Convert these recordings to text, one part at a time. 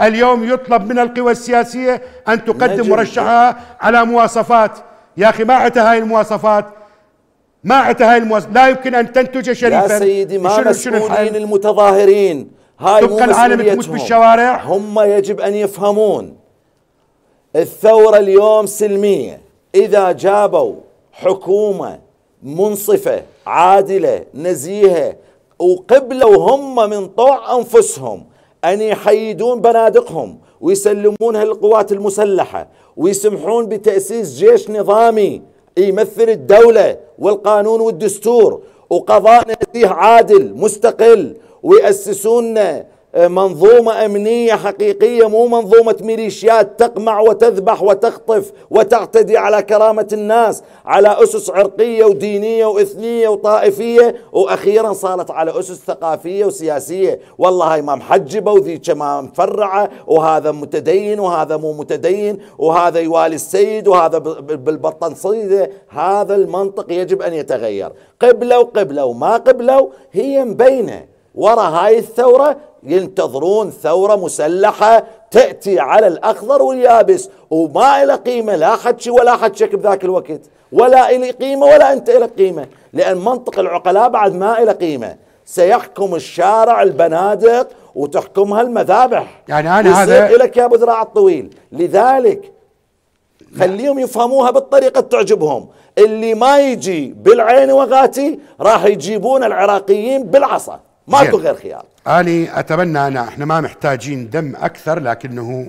اليوم يطلب من القوى السياسية أن تقدم مرشحها على مواصفات. يا أخي ما عتها هاي المواصفات، ما عتها هاي المواصفات، لا يمكن أن تنتج شريفا. يا سيدي ما مسؤولين المتظاهرين، هاي مو مسؤوليتهم، هم يجب أن يفهمون الثورة اليوم سلمية. إذا جابوا حكومة منصفة عادلة نزيهة وقبلوا هم من طوع أنفسهم أن يحيدون بنادقهم ويسلمونها للقوات المسلحة ويسمحون بتأسيس جيش نظامي يمثل الدولة والقانون والدستور وقضاء نزيه عادل مستقل، ويأسسون منظومة أمنية حقيقية مو منظومة ميليشيات تقمع وتذبح وتخطف وتعتدي على كرامة الناس على أسس عرقية ودينية وإثنية وطائفية، وأخيرا صارت على أسس ثقافية وسياسية. والله هاي ما محجبة وذيك ما مفرعة، وهذا متدين وهذا مو متدين، وهذا يوالي السيد وهذا بالبطنصيدة. هذا المنطق يجب أن يتغير. قبلوا قبلوا ما قبلوا هي مبينة، ورا هاي الثورة ينتظرون ثورة مسلحة تأتي على الأخضر واليابس، وما إلى قيمة، لا حدشي ولا حدشك بذاك الوقت، ولا إلي قيمة ولا أنت إلى قيمة، لأن منطق العقلاء بعد ما إلى قيمة. سيحكم الشارع البنادق وتحكمها المذابح. يعني أنا هذا إلك يا أبو ذراع الطويل. لذلك خليهم يفهموها بالطريقة تعجبهم. اللي ما يجي بالعين وغاتي راح يجيبون العراقيين بالعصا، ماكو غير خيار. أنا أتمنى احنا ما محتاجين دم أكثر، لكنه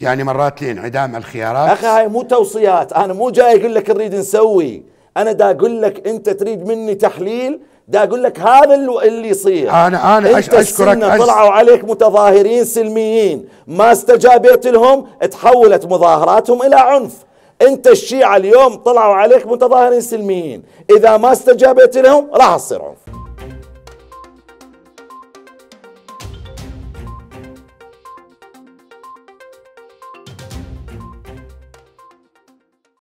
يعني مرات لانعدام الخيارات. أخي هاي مو توصيات، أنا مو جاي أقول لك نريد نسوي، أنا دا أقول لك أنت تريد مني تحليل، دا أقول لك هذا اللي يصير. أنا أنت أشكرك. طلعوا عليك متظاهرين سلميين ما استجابت لهم، تحولت مظاهراتهم إلى عنف. أنت الشيعة اليوم طلعوا عليك متظاهرين سلميين، إذا ما استجابت لهم راح تصير عنف.